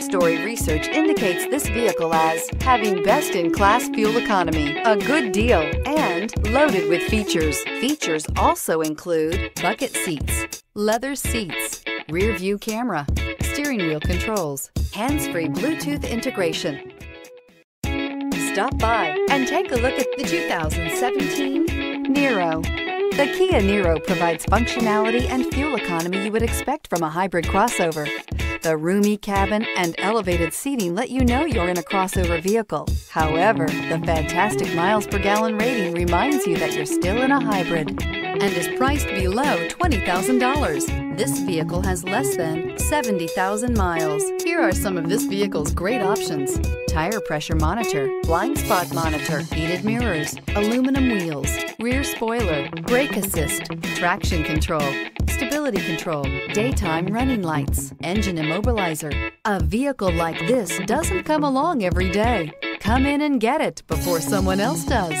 4-Story research indicates this vehicle as having best-in-class fuel economy, a good deal, and loaded with features. Features also include bucket seats, leather seats, rear view camera, steering wheel controls, hands-free Bluetooth integration. Stop by and take a look at the 2017 Niro. The Kia Niro provides functionality and fuel economy you would expect from a hybrid crossover. The roomy cabin and elevated seating let you know you're in a crossover vehicle. However, the fantastic miles per gallon rating reminds you that you're still in a hybrid and is priced below $20,000. This vehicle has less than 70,000 miles. Here are some of this vehicle's great options: tire pressure monitor, blind spot monitor, heated mirrors, aluminum wheels, rear spoiler, brake assist, traction control, stability control, daytime running lights, engine immobilizer. A vehicle like this doesn't come along every day. Come in and get it before someone else does.